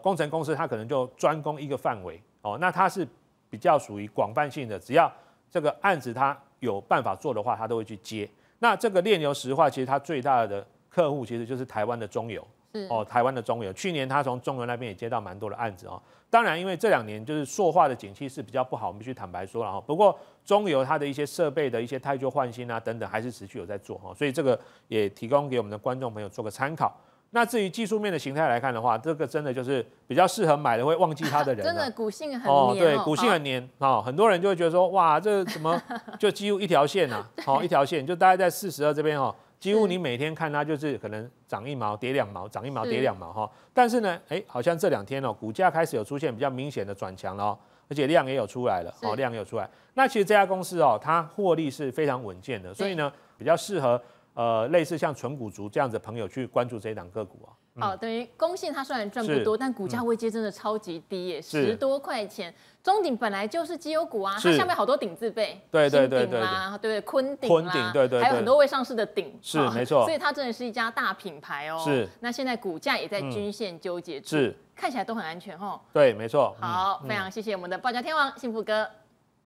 工程公司，它可能就专攻一个范围哦。那它是比较属于广泛性的，只要这个案子它有办法做的话，它都会去接。那这个炼油石化，其实它最大的客户其实就是台湾的中油。哦，台湾的中油，去年他从中油那边也接到蛮多的案子哦。当然，因为这2年就是塑化的景气是比较不好，我们必须坦白说了哈。不过中油它的一些设备的一些汰旧换新啊等等，还是持续有在做哈。所以这个也提供给我们的观众朋友做个参考。那至于技术面的形态来看的话，这个真的就是比较适合买了会忘记它的人、啊。真的股性很黏哦，对，股性很黏哦，很多人就会觉得说，哇，这怎么就几乎一条线啊？好，一条线就大概在42这边哦。几乎你每天看它就是可能涨1毛跌2毛，涨1毛跌2毛哈。但是呢，哎，好像这2天哦，股价开始有出现比较明显的转强了哦，而且量也有出来了哦，量也有出来。那其实这家公司哦，它获利是非常稳健的，所以呢，比较适合类似像纯股族这样子的朋友去关注这一档个股啊。哦，等于工信它虽然赚不多，但股价位阶真的超级低耶，10多块钱。中鼎本来就是绩优股啊，它下面好多鼎字辈，对啦，对昆鼎啦，对，还有很多未上市的鼎，是没错。所以它真的是一家大品牌哦。是。那现在股价也在均线纠结处，是看起来都很安全哦。对，没错。好，非常谢谢我们的报家天王幸福哥。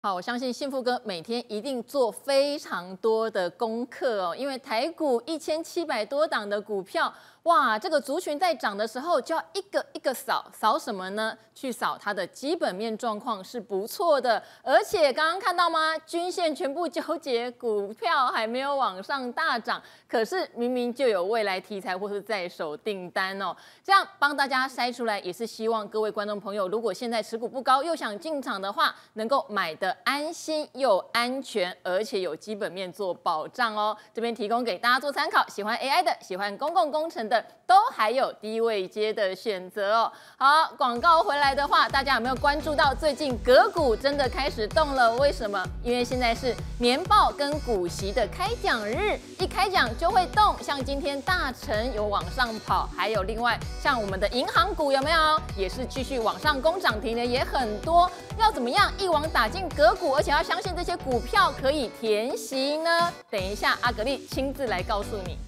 好，我相信幸福哥每天一定做非常多的功课哦，因为台股1700多档的股票，哇，这个族群在涨的时候就要一个一个扫，扫什么呢？去扫它的基本面状况是不错的，而且刚刚看到吗？均线全部纠结，股票还没有往上大涨，可是明明就有未来题材或是在手订单哦，这样帮大家筛出来，也是希望各位观众朋友，如果现在持股不高又想进场的话，能够买的安心又安全，而且有基本面做保障哦。这边提供给大家做参考，喜欢 AI 的，喜欢公共工程的，都还有低位阶的选择哦。好，广告回来的话，大家有没有关注到最近个股真的开始动了？为什么？因为现在是年报跟股息的开奖日，一开奖就会动。像今天大成有往上跑，还有另外像我们的银行股有没有也是继续往上攻涨停的也很多。要怎么样一网打尽？个股，而且要相信这些股票可以填息呢？等一下，阿格力亲自来告诉你。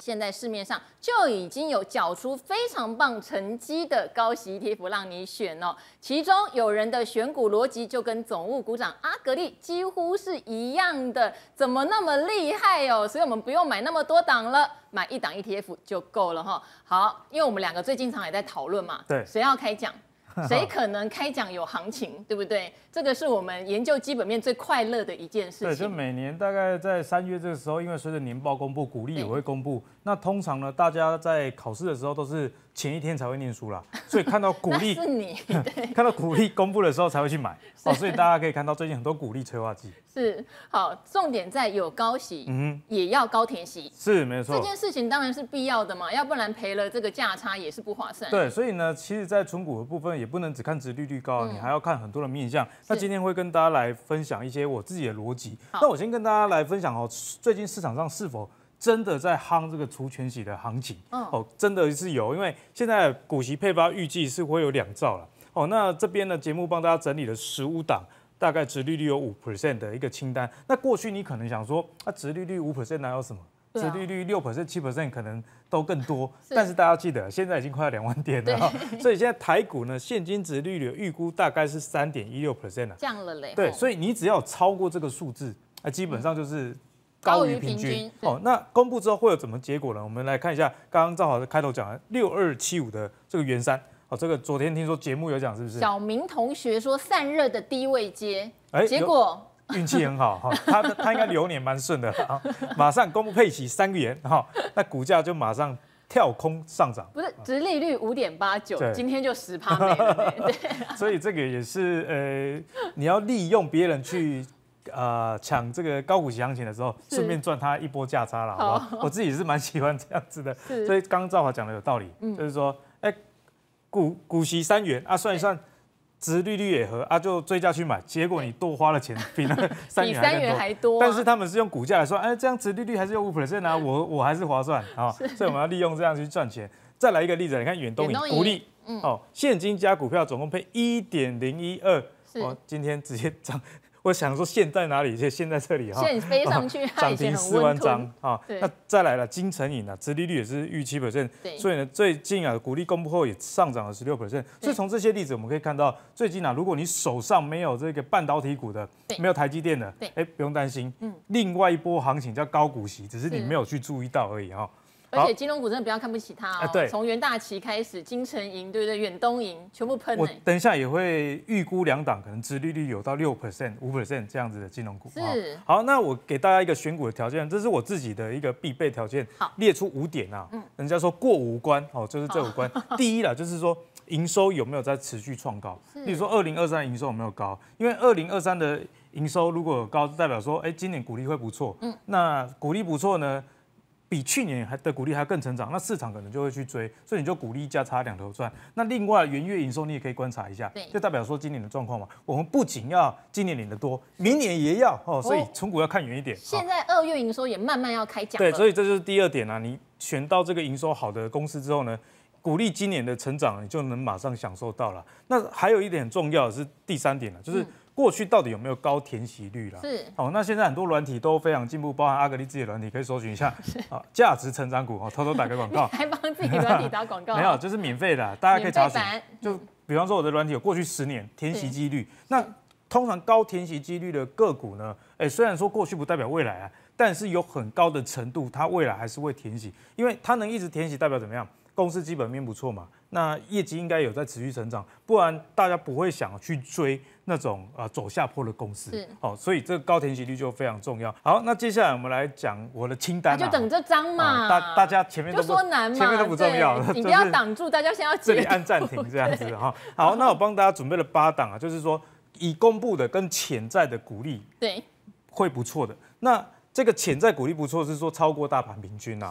现在市面上就已经有缴出非常棒成绩的高息 ETF 让你选哦，其中有人的选股逻辑就跟总务股长阿格力几乎是一样的，怎么那么厉害哦？所以我们不用买那么多档了，买一档 ETF 就够了哈。好，因为我们两个最近常也在讨论嘛，对，谁要开奖？谁可能开奖有行情，对不对？这个是我们研究基本面最快乐的一件事情。对，就每年大概在3月这个时候，因为随着年报公布，股利也会公布。那通常呢，大家在考试的时候都是前一天才会念书啦，所以看到股利，是你对看到股利公布的时候才会去买哦。所以大家可以看到最近很多股利催化剂。是好，重点在有高息，也要高填息，是没错。这件事情当然是必要的嘛，要不然赔了这个价差也是不划算。对，所以呢，其实，在存股的部分。也不能只看殖利率高，你还要看很多的面向。那今天会跟大家来分享一些我自己的逻辑。那我先跟大家来分享哦，最近市场上是否真的在夯这个除权息的行情？哦，真的是有，因为现在股息配发预计是会有2兆了。哦，那这边呢，节目帮大家整理了15档。大概殖利率有5% 的一个清单。那过去你可能想说，啊，殖利率5% 哪有什么？殖利率6%、7% 可能都更多，但是大家记得，现在已经快要2万点了，所以现在台股呢，现金殖利率预估大概是3.16% 了，降了嘞。对，所以你只要超过这个数字，基本上就是高于平均哦。那公布之后会有什么结果呢？我们来看一下，刚刚正好开头讲的6275的这个元山。哦，这个昨天听说节目有讲，是不是？小明同学说散热的低位接，结果运气很好哈，他应该流年蛮顺的哈，马上公布配息3元哈，那股价就马上跳空上涨。不是，殖利率5.89%，今天就10%没了。对，所以这个也是你要利用别人去。 抢这个高股息行情的时候，顺便赚它一波价差了，好不好？我自己是蛮喜欢这样子的，所以刚刚兆华讲的有道理，就是说，哎，股息3元啊，算一算，殖利率也合啊，就追价去买，结果你多花了钱，比那3元还多。但是他们是用股价来说，哎，这样殖利率还是有5% 啊，我还是划算啊，所以我们要利用这样去赚钱。再来一个例子，你看远东银股利，哦，现金加股票总共配1.012，哦，今天直接涨。 我想说现在哪里？现在这里哈，现在飞上去，涨停4万张啊！那再来了，金城银啊，殖利率也是预期%，所以呢，最近啊，股利公布后也上涨了16%。所以从这些例子我们可以看到，最近啊，如果你手上没有这个半导体股的，没有台积电的，哎，不用担心，另外一波行情叫高股息，只是你没有去注意到而已哈。 而且金融股真的不要看不起它哦，对，从元大旗开始，金城银，对不对？远东银全部喷。我等一下也会预估两档可能殖利率有到6%、5% 这样子的金融股。是。好，那我给大家一个选股的条件，这是我自己的一个必备条件，列出5点啊。人家说过5关哦，就是这5关。第一啦，就是说营收有没有在持续创高？例如说2023营收有没有高？因为2023的营收如果有高，代表说哎今年股利会不错。嗯。那股利不错呢？ 比去年的股利还更成长，那市场可能就会去追，所以你就股利价差2头赚。那另外元月营收你也可以观察一下，就代表说今年的状况嘛。我们不仅要今年领的多，明年也要哦，所以存股要看远一点。现在2月营收也慢慢要开奖了。对，所以这就是第2点啊。你选到这个营收好的公司之后呢，股利今年的成长你就能马上享受到了。那还有一点很重要的是第3点了，就是。 过去到底有没有高填息率啦？是。好、哦，那现在很多软体都非常进步，包含阿格力自己的软体，可以搜寻一下啊，价值成长股哦，偷偷打个广告，还帮自己软体打广告、啊。没有，就是免费的、啊，大家可以查询。就比方说我的软体有过去10年填息几率，那通常高填息几率的个股呢，哎、欸，虽然说过去不代表未来啊，但是有很高的程度，它未来还是会填息，因为它能一直填息，代表怎么样？ 公司基本面不错嘛，那业绩应该有在持续成长，不然大家不会想去追那种走下坡的公司。哦，所以这个高填息率就非常重要。好，那接下来我们来讲我的清单、啊，就等这张嘛。大家前面都说难嘛，前面都不重要，你不要挡住，大家先要这里按暂停这样子哈。好，那我帮大家准备了8档啊，就是说已公布的跟潜在的股利，对，会不错的。那 这个潜在股利不错，是说超过大盘平均啊。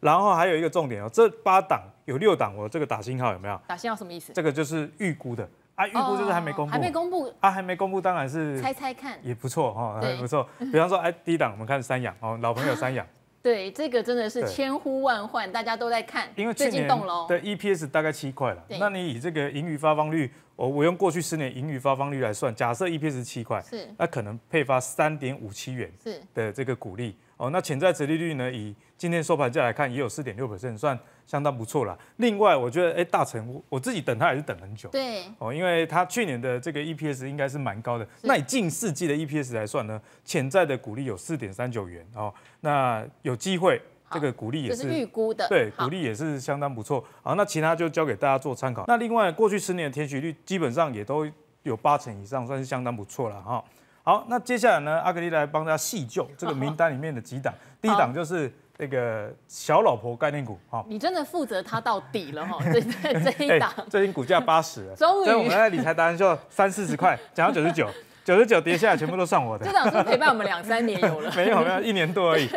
然后还有一个重点哦，这8档有6档，我这个打星号有没有？打星号什么意思？这个就是预估的啊，预估就是还没公布，还没公布啊，还没公布，当然是猜猜看，也不错哈，还不错。比方说，哎，第1档我们看三洋哦，老朋友三洋。对，这个真的是千呼万唤，大家都在看，因为去年的 EPS 大概7块了，那你以这个盈余发放率。 我用过去10年盈余发放率来算，假设 EPS 是7块，是那可能配发3.57元的这个股利哦。那潜在殖利率呢，以今天收盘价来看，也有4.6%，算相当不错啦。另外，我觉得哎，大成我自己等它也是等很久，对哦，因为它去年的这个 EPS 应该是蛮高的。那以近4季的 EPS 来算呢，潜在的股利有4.39元哦，那有机会。 这个股利也是预估的，对，股利也是相当不错。好，那其他就交给大家做参考。那另外，过去10年的填息率基本上也都有8成以上，算是相当不错了哈。好，那接下来呢，阿格力来帮大家细究这个名单里面的几档。第一档就是这个小老婆概念股哈。你真的负责它到底了哈，这一档。最近股价80了，终于。所以我们在理财达人秀30、40块，讲到99。 99跌下来，全部都算我的。这档是陪伴我们2、3年有了，没有1年多而已。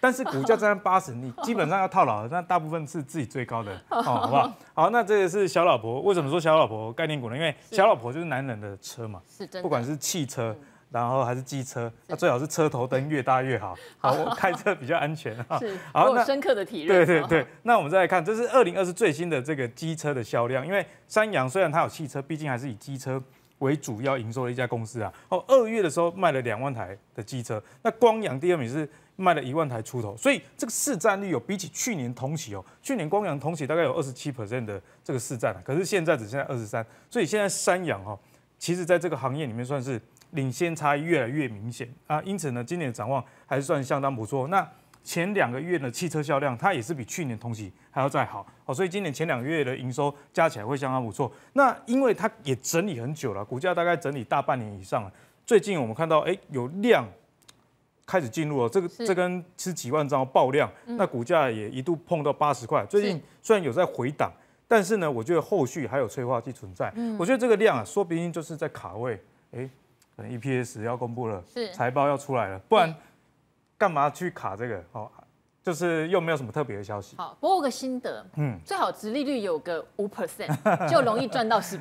但是股价占80，你基本上要套牢，那大部分是自己最高的，哦，好不好？好，那这个是小老婆。为什么说小老婆概念股呢？因为小老婆就是男人的车嘛，不管是汽车，然后还是机车，那最好是车头灯越大越好。好，我开车比较安全啊。是，好，那深刻的体认。对。那我们再来看，这是2020最新的这个机车的销量，因为三洋虽然它有汽车，毕竟还是以机车 为主要营收的一家公司啊，哦，2月的时候卖了2万台的机车，那光阳第2名是卖了1万台出头，所以这个市占率有比起去年同期哦，去年光阳同期大概有27% 的这个市占啊，可是现在只剩下23%，所以现在三洋哦，其实在这个行业里面算是领先差异越来越明显啊，因此呢，今年的展望还是算相当不错。那前2个月的汽车销量，它也是比去年同期还要再好，哦，所以今年前2个月的营收加起来会相当不错。那因为它也整理很久了，股价大概整理大半年以上了，最近我们看到，哎，有量开始进入了，这根是几万张爆量，那股价也一度碰到80块。最近虽然有在回档，但是呢，我觉得后续还有催化剂存在。我觉得这个量啊，说不定就是在卡位，哎，可能 EPS 要公布了，财报要出来了，不然干嘛去卡这个？哦。 就是又没有什么特别的消息。好，不过我有个心得，最好殖利率有个5%， 就容易赚到10%。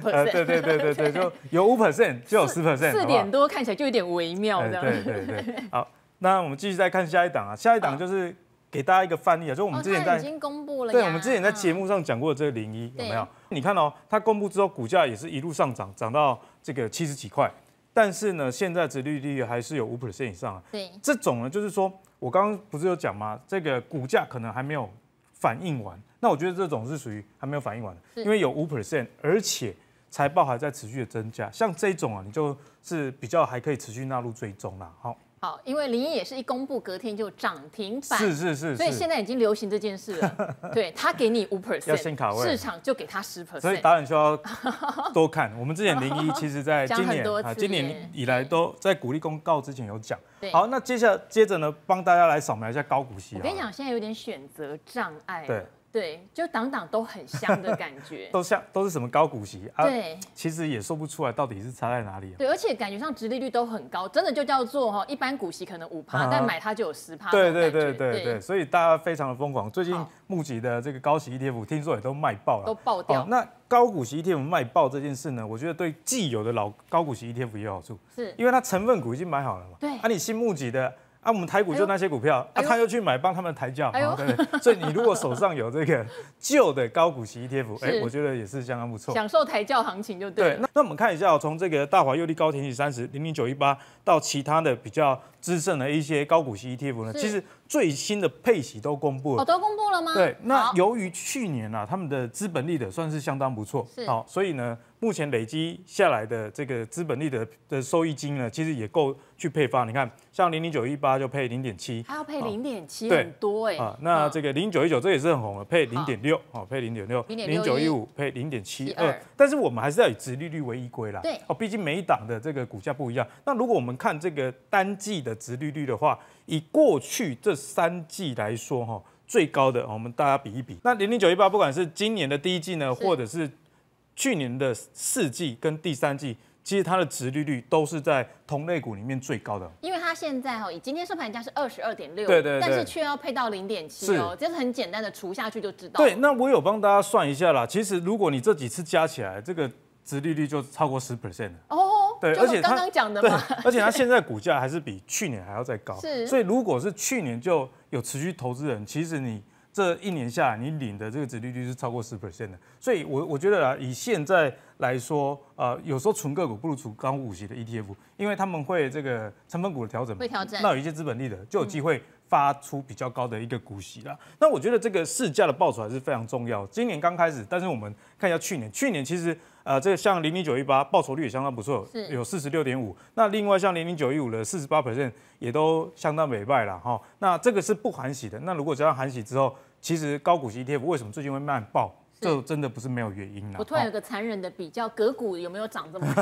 对，就有5%就有10%， 4点多看起来就有点微妙这样。对。好，那我们继续再看下一档啊，下一档就是给大家一个范例啊，就我们之前已经公布了，对，我们之前在节目上讲过这个01有没有？你看哦，它公布之后股价也是一路上涨，涨到这个70几块，但是呢，现在殖利率还是有5% 以上啊。对，这种呢，就是说。 我刚刚不是有讲吗？这个股价可能还没有反应完，那我觉得这种是属于还没有反应完的，因为有5%， 而且财报还在持续的增加，像这种啊，你就是比较还可以持续纳入追踪啦。好，因为01也是一公布隔天就涨停板，是，所以现在已经流行这件事了。对，他给你5%， 要先卡位，市场就给他10%， 所以答案需要多看。我们之前01其实在今年以来都在股利公告之前有讲。 好，那接着呢，帮大家来扫描一下高股息。我跟你讲，现在有点选择障碍。对，就档档都很香的感觉。都是什么高股息啊？对，其实也说不出来到底是差在哪里。对，而且感觉上殖利率都很高，真的就叫做哈，一般股息可能5%，但买它就有10%。对，所以大家非常的疯狂。最近募集的这个高息 ETF， 听说也都卖爆了，都爆掉。那高股息 ETF 卖爆这件事呢，我觉得对既有的老高股息 ETF 也有好处，是因为它成分股已经买好了嘛。对，啊，你新募集的。 啊，我们台股就那些股票，啊，他又去买帮他们抬轿，对。所以你如果手上有这个旧的高股息 ETF， 哎，我觉得也是相当不错，享受抬轿行情就对。对，那我们看一下，从这个大华、佑利、高田启30、00918到其他的比较资深的一些高股息 ETF 呢，其实最新的配息都公布了。哦，都公布了吗？对。那由于去年啊，他们的资本利得算是相当不错，好，所以呢，目前累积下来的这个资本利得的收益金呢，其实也够去配发。你看，像00918。 就配0.7， 还要配0.7，很多哎。啊，那这个0919这也是很红的，配0.6，哦，配0.6，0915配0.72。但是我们还是要以殖利率为依归啦。对，哦，毕竟每一档的这个股价不一样。那如果我们看这个单季的殖利率的话，以过去这3季来说，哈，最高的我们大家比一比。那00918不管是今年的第1季呢，或者是去年的4季跟第3季。 其实它的殖利率都是在同类股里面最高的，因为它现在哈以今天收盘价是22.6，对，但是却要配到0.7哦，这是很简单的除下去就知道。对，那我有帮大家算一下啦，其实如果你这几次加起来，这个殖利率就超过10% 哦。对，而且刚刚讲的嘛，而且它现在股价还是比去年还要再高，所以如果是去年就有持续投资人，其实你这1年下来你领的这个殖利率是超过10% 的，所以我觉得啦，以现在。 来说，有时候纯个股不如纯高股息的 ETF， 因为他们会这个成分股的调整，会调整，那有一些资本利得就有机会发出比较高的一个股息啦。那我觉得这个市价的报酬还是非常重要。今年刚开始，但是我们看一下去年，去年其实这个像00918报酬率也相当不错，有46.5%。那另外像00915的48% 也都相当美败啦。哈。那这个是不含息的。那如果加上含息之后，其实高股息 ETF 为什么最近会慢爆？ 这真的不是没有原因啦。我突然有个残忍的比较，个股有没有涨这么多？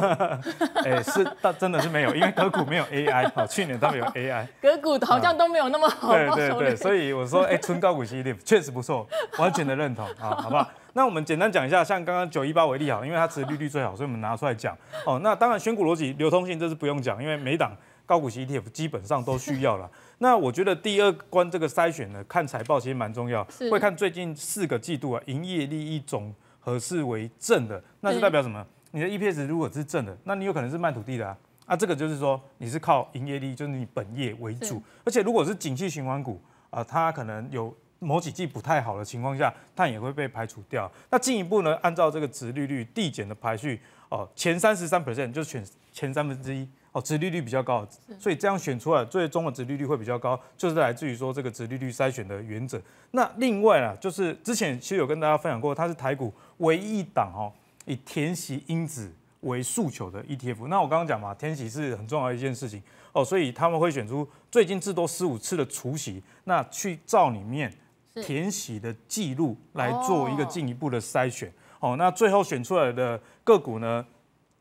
哎，是，但真的是没有，因为个股没有 AI 好，去年他们有 AI， 个股好像都没有那么好。对，所以我说，哎，纯高股息 ETF 确实不错，完全的认同，好不好？那我们简单讲一下，像刚刚918为例好，因为它殖利率最好，所以我们拿出来讲。哦，那当然选股逻辑、流通性这是不用讲，因为每档高股息 ETF 基本上都需要啦。那我觉得第2关这个筛选呢，看财报其实蛮重要，会看最近4个季度啊，营业利益总和是为正的，那是代表什么？你的 EPS 如果是正的，那你有可能是卖土地的啊，这个就是说你是靠营业利益，就是你本业为主，而且如果是景气循环股啊，它可能有某几季不太好的情况下，它也会被排除掉。那进一步呢，按照这个殖利率递减的排序哦，前33% 就是前1/3。 哦，殖利率比较高，所以这样选出来最终的殖利率会比较高，就是来自于说这个殖利率筛选的原则。那另外啦，就是之前其实有跟大家分享过，它是台股唯一一档哦，以填息因子为诉求的 ETF。那我刚刚讲嘛，填息是很重要的一件事情哦，所以他们会选出最近至多15次的除息，那去照里面填息的记录来做一个进一步的筛选。哦，那最后选出来的个股呢？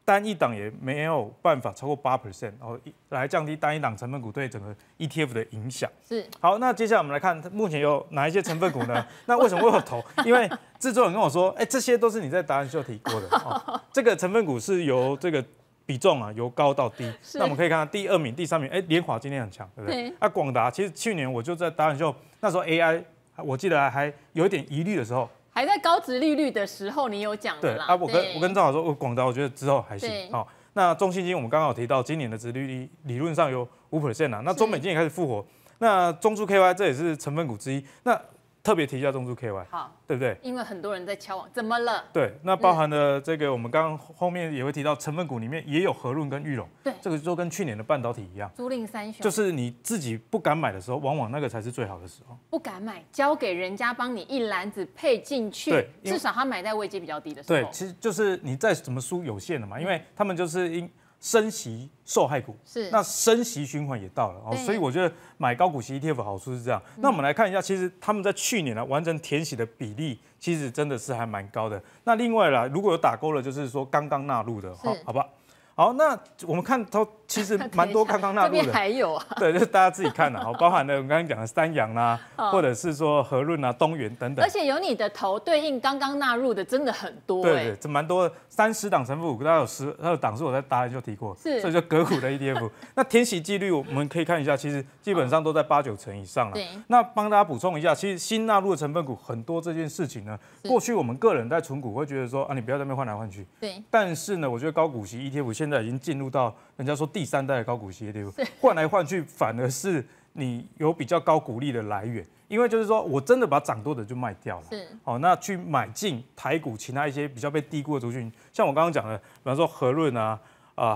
单一档也没有办法超过8%， 哦，来降低单一档成分股对整个 ETF 的影响。是。好，那接下来我们来看目前有哪一些成分股呢？那为什么会有投？因为制作人跟我说，哎，这些都是你在答案秀提过的。哦，这个成分股是由这个比重啊由高到低。那我们可以看到第二名、第三名，哎，联华今天很强，对不对？啊，广达其实去年我就在答案秀那时候 AI， 我记得还有一点疑虑的时候。 还在高殖利率的时候，你有讲的啦。对啊，我跟赵老师说，广达我觉得之后还行。好，那中信金我们刚刚有提到，今年的殖利率理论上有5% 啦。那中美金也开始复活，那中珠 KY 这也是成分股之一。那特别提一下中珠 KY， 好，对不对？因为很多人在敲网，怎么了？对，那包含了这个，我们刚刚后面也会提到，成分股里面也有和润跟裕隆。对，这个就跟去年的半导体一样，租赁三雄，就是你自己不敢买的时候，往往那个才是最好的时候。不敢买，交给人家帮你一篮子配进去，对，至少他买在位阶比较低的时候。对，其实就是你再怎么输有限的嘛，因为他们就是升息受害股是，那升息循环也到了哦，所以我觉得买高股息 ETF 好处是这样。那我们来看一下，其实他们在去年呢完成填息的比例，其实真的是还蛮高的。那另外啦，如果有打勾了，就是说刚刚纳入的，好不好？好，那我们看它其实蛮多刚刚纳入的，这边还有啊，对，就是大家自己看啦，好，包含了我们刚刚讲的三洋啦，或者是说和润啊、东元等等，而且有你的头对应刚刚纳入的真的很多，对对，这蛮多，30档成分股，大概有12档是我在答案就提过，是，所以就个股的 ETF， 那填息几率我们可以看一下，其实基本上都在8、9成以上了，对，那帮大家补充一下，其实新纳入的成分股很多这件事情呢，过去我们个人在存股会觉得说啊，你不要在那边换来换去，对，但是呢，我觉得高股息 ETF 现在已经进入到人家说第3代的高股息 ETF， 换来换去反而是你有比较高股利的来源，因为就是说我真的把涨多的就卖掉了，是，好，那去买进台股其他一些比较被低估的族群，像我刚刚讲的，比方说和润啊，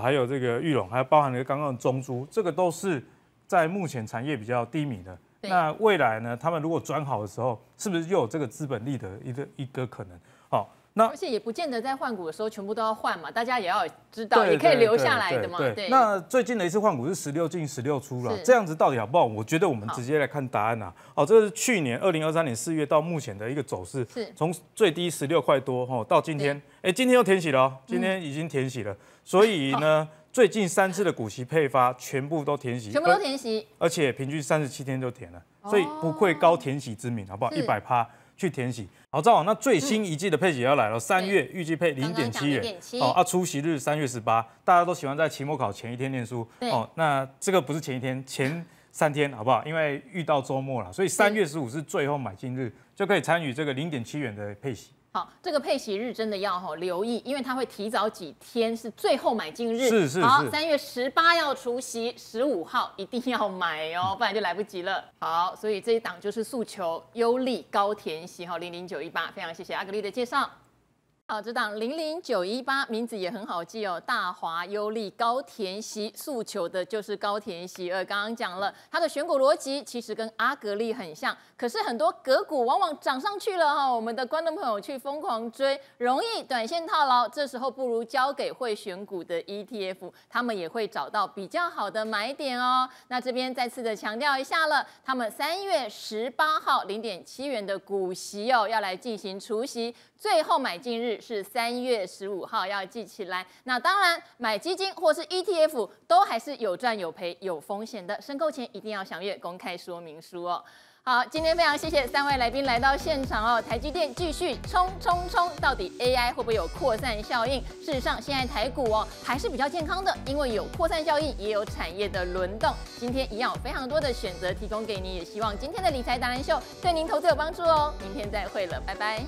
还有这个裕隆，还有包含了刚刚的中珠，这个都是在目前产业比较低迷的。那未来呢，他们如果转好的时候，是不是又有这个资本利的一个可能？好。 而且也不见得在换股的时候全部都要换嘛，大家也要知道，也可以留下来的嘛。对。那最近的一次换股是16进16出了，这样子到底好不好？我觉得我们直接来看答案啊。哦，这是去年2023年4月到目前的一个走势，从最低16块多哈到今天，哎，今天又填息了，今天已经填息了。所以呢，最近3次的股息配发全部都填息，全部都填息，而且平均37天就填了，所以不愧高填息之名，好不好？100%。 去填息，好，赵总，那最新一季的配息要来了，3月预计配0.7元，哦，啊，出席日3月18，大家都喜欢在期末考前一天念书，哦，那这个不是前一天，前3天，好不好？因为遇到周末了，所以3月15是最后买进日，就可以参与这个0.7元的配息。 好，这个配息日真的要留意，因为它会提早几天是最后买进日。是是是。好，3月18要除息，15号一定要买哦，不然就来不及了。好，所以这一档就是诉求优利高填息，好，00918，非常谢谢阿格力的介绍。好，这档00918名字也很好记哦，大华优利高填息，诉求的就是高填息。刚刚讲了，它的选股逻辑其实跟阿格力很像。 可是很多个股往往涨上去了哈，我们的观众朋友去疯狂追，容易短线套牢。这时候不如交给会选股的 ETF， 他们也会找到比较好的买点哦。那这边再次的强调一下了，他们3月18号0.7元的股息哦，要来进行除息，最后买进日是3月15号，要记起来。那当然，买基金或是 ETF 都还是有赚有赔有风险的，申购前一定要详阅公开说明书哦。 好，今天非常谢谢3位来宾来到现场哦。台积电继续冲，到底 AI 会不会有扩散效应？事实上，现在台股哦还是比较健康的，因为有扩散效应，也有产业的轮动。今天一样有非常多的选择提供给你，也希望今天的理财达人秀对您投资有帮助哦。明天再会了，拜拜。